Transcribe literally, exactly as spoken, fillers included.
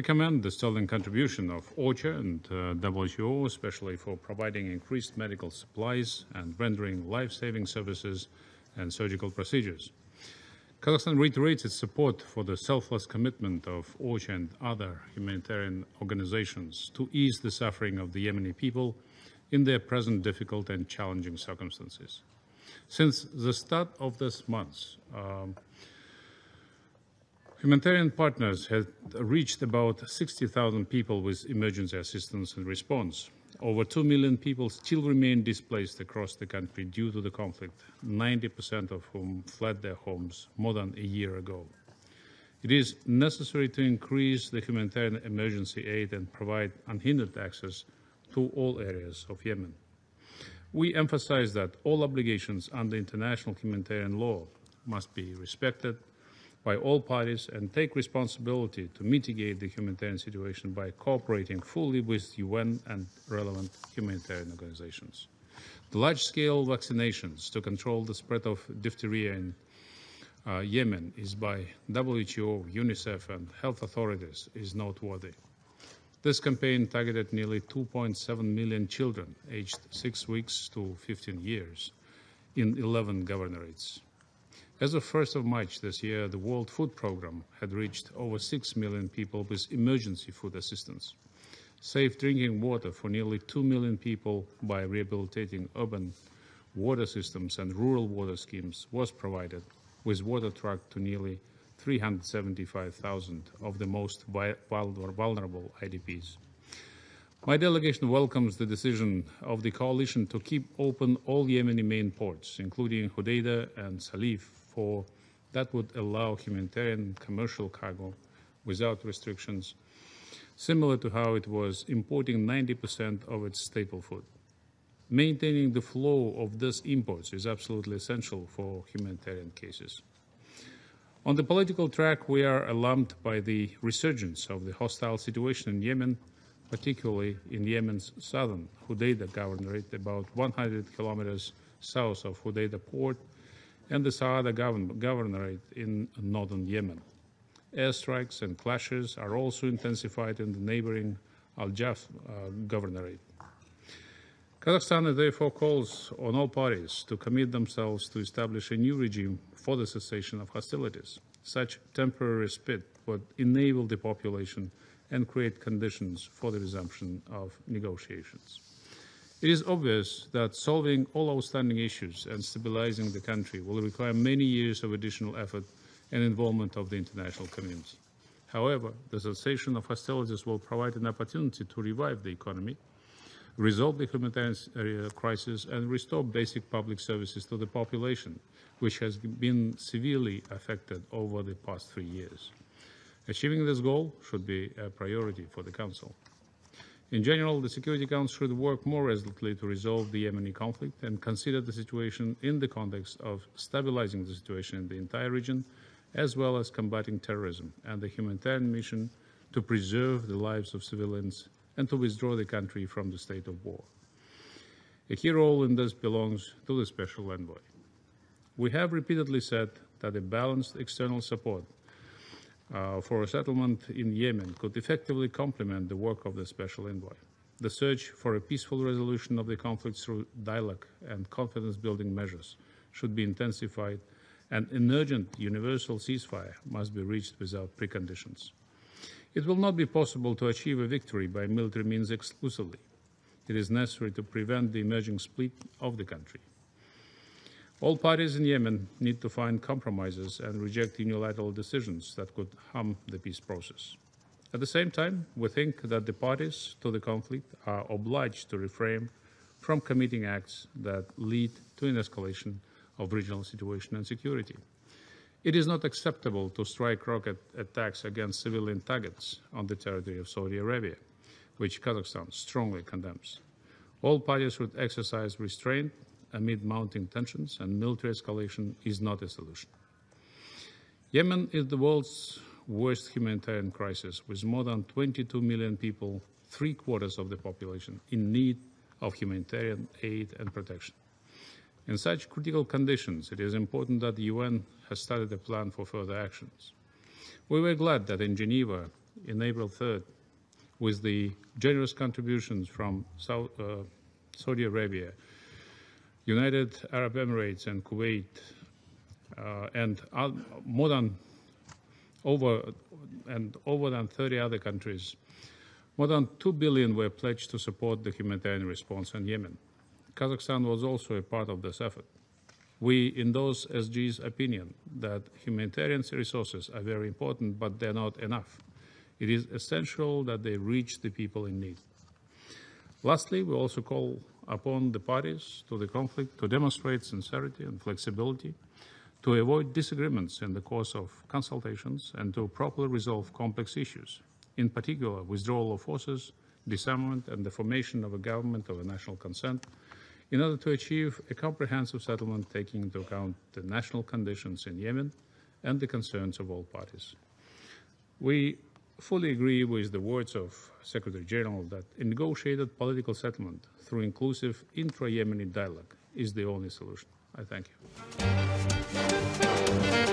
We commend the sterling contribution of OCHA and uh, W H O, especially for providing increased medical supplies and rendering life-saving services and surgical procedures. Kazakhstan reiterates its support for the selfless commitment of OCHA and other humanitarian organizations to ease the suffering of the Yemeni people in their present difficult and challenging circumstances. Since the start of this month, um, humanitarian partners have reached about sixty thousand people with emergency assistance and response. Over two million people still remain displaced across the country due to the conflict, ninety percent of whom fled their homes more than a year ago. It is necessary to increase the humanitarian emergency aid and provide unhindered access to all areas of Yemen. We emphasize that all obligations under international humanitarian law must be respected by all parties and take responsibility to mitigate the humanitarian situation by cooperating fully with U N and relevant humanitarian organizations. The large-scale vaccinations to control the spread of diphtheria in uh, Yemen is by W H O, UNICEF, and health authorities is noteworthy. This campaign targeted nearly two point seven million children aged six weeks to fifteen years in eleven governorates. As of first of March this year, the World Food Programme had reached over six million people with emergency food assistance, safe drinking water for nearly two million people by rehabilitating urban water systems and rural water schemes was provided, with water trucked to nearly three hundred seventy-five thousand of the most vulnerable I D Ps. My delegation welcomes the decision of the coalition to keep open all Yemeni main ports, including Hodeidah and Salif, for that would allow humanitarian commercial cargo without restrictions, similar to how it was importing ninety percent of its staple food. Maintaining the flow of these imports is absolutely essential for humanitarian cases. On the political track, we are alarmed by the resurgence of the hostile situation in Yemen, particularly in Yemen's southern Hodeidah Governorate, about one hundred kilometers south of Hodeidah port, and the Saada Governorate in northern Yemen. Airstrikes and clashes are also intensified in the neighboring Al-Jawf uh, Governorate. Kazakhstan therefore calls on all parties to commit themselves to establish a new regime for the cessation of hostilities. Such temporary respite would enable the population and create conditions for the resumption of negotiations. It is obvious that solving all outstanding issues and stabilizing the country will require many years of additional effort and involvement of the international community. However, the cessation of hostilities will provide an opportunity to revive the economy, resolve the humanitarian crisis, and restore basic public services to the population, which has been severely affected over the past three years. Achieving this goal should be a priority for the Council. In general, the Security Council should work more resolutely to resolve the Yemeni conflict and consider the situation in the context of stabilizing the situation in the entire region, as well as combating terrorism and the humanitarian mission to preserve the lives of civilians and to withdraw the country from the state of war. A key role in this belongs to the Special Envoy. We have repeatedly said that a balanced external support Uh, for a settlement in Yemen could effectively complement the work of the Special Envoy. The search for a peaceful resolution of the conflict through dialogue and confidence-building measures should be intensified, and an urgent universal ceasefire must be reached without preconditions. It will not be possible to achieve a victory by military means exclusively. It is necessary to prevent the emerging split of the country. All parties in Yemen need to find compromises and reject unilateral decisions that could harm the peace process. At the same time, we think that the parties to the conflict are obliged to refrain from committing acts that lead to an escalation of regional situation and security. It is not acceptable to strike rocket attacks against civilian targets on the territory of Saudi Arabia, which Kazakhstan strongly condemns. All parties should exercise restraint amid mounting tensions, and military escalation is not a solution. Yemen is the world's worst humanitarian crisis, with more than twenty-two million people, three-quarters of the population, in need of humanitarian aid and protection. In such critical conditions, it is important that the U N has started a plan for further actions. We were glad that in Geneva, in April third, with the generous contributions from South, uh, Saudi Arabia, United Arab Emirates and Kuwait, uh, and uh, more than over and over than thirty other countries, more than two billion were pledged to support the humanitarian response in Yemen. Kazakhstan was also a part of this effort. We endorse S G's opinion that humanitarian resources are very important, but they're not enough. It is essential that they reach the people in need. Lastly, we also call upon the parties to the conflict to demonstrate sincerity and flexibility, to avoid disagreements in the course of consultations, and to properly resolve complex issues, in particular withdrawal of forces, disarmament, and the formation of a government of a national consent, in order to achieve a comprehensive settlement taking into account the national conditions in Yemen and the concerns of all parties. We fully agree with the words of Secretary General that a negotiated political settlement through inclusive intra-Yemeni dialogue is the only solution. I thank you.